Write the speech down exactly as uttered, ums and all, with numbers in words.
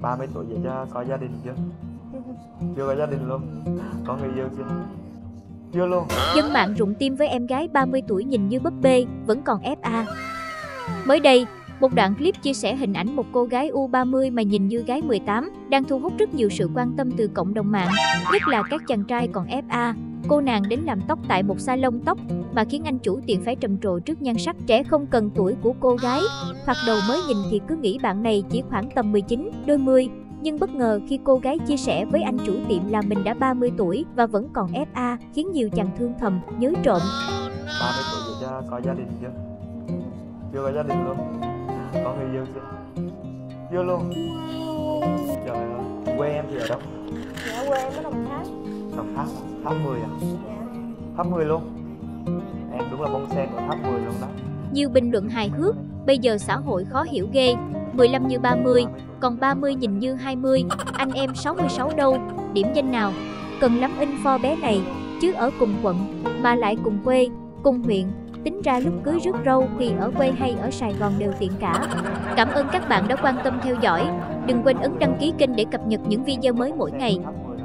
ba mươi tuổi vậy chứ có gia đình chưa? Chưa có gia đình luôn. Có người yêu chưa? Chưa luôn. Dân mạng rụng tim với em gái ba mươi tuổi nhìn như búp bê, vẫn còn ép a. Mới đây, một đoạn clip chia sẻ hình ảnh một cô gái u ba mươi mà nhìn như gái mười tám đang thu hút rất nhiều sự quan tâm từ cộng đồng mạng, nhất là các chàng trai còn ép a. Cô nàng đến làm tóc tại một salon tóc mà khiến anh chủ tiệm phải trầm trồ trước nhan sắc trẻ không cần tuổi của cô gái. Thoạt đầu mới nhìn thì cứ nghĩ bạn này chỉ khoảng tầm mười chín, đôi mươi. Nhưng bất ngờ khi cô gái chia sẻ với anh chủ tiệm là mình đã ba mươi tuổi và vẫn còn ép a, khiến nhiều chàng thương thầm, nhớ trộm. ba mươi tuổi rồi chứ có gia đình chưa? Chưa có gia đình luôn. Có người yêu chưa? Chưa luôn. Trời ơi, quê em thì ở đâu? Dạ, quê em ở Đồng Tháp. Đồng Tháp, Tháp mười à? Dạ. Tháp mười luôn. Em đúng là bông sen của Tháp mười luôn đó. Nhiều bình luận hài hước, bây giờ xã hội khó hiểu ghê. mười lăm như ba mươi, còn ba mươi nhìn như hai mươi, anh em sáu mươi sáu đâu, điểm danh nào. Cần lắm info bé này, chứ ở cùng quận, mà lại cùng quê, cùng huyện. Tính ra lúc cưới rước râu thì ở quê hay ở Sài Gòn đều tiện cả. Cảm ơn các bạn đã quan tâm theo dõi. Đừng quên ấn đăng ký kênh để cập nhật những video mới mỗi ngày.